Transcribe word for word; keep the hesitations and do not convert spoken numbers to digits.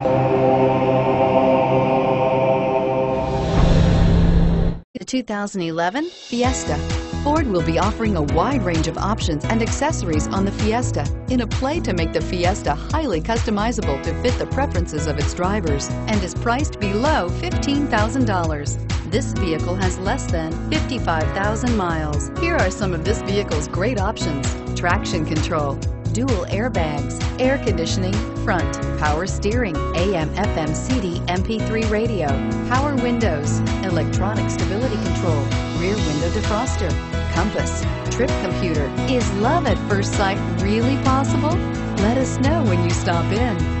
The two thousand eleven Fiesta. Ford will be offering a wide range of options and accessories on the Fiesta in a play to make the Fiesta highly customizable to fit the preferences of its drivers, and is priced below fifteen thousand dollars. This vehicle has less than fifty-five thousand miles. Here are some of this vehicle's great options: traction control, dual airbags, air conditioning, front, power steering, A M F M C D M P three radio, power windows, electronic stability control, rear window defroster, compass, trip computer. Is love at first sight really possible? Let us know when you stop in.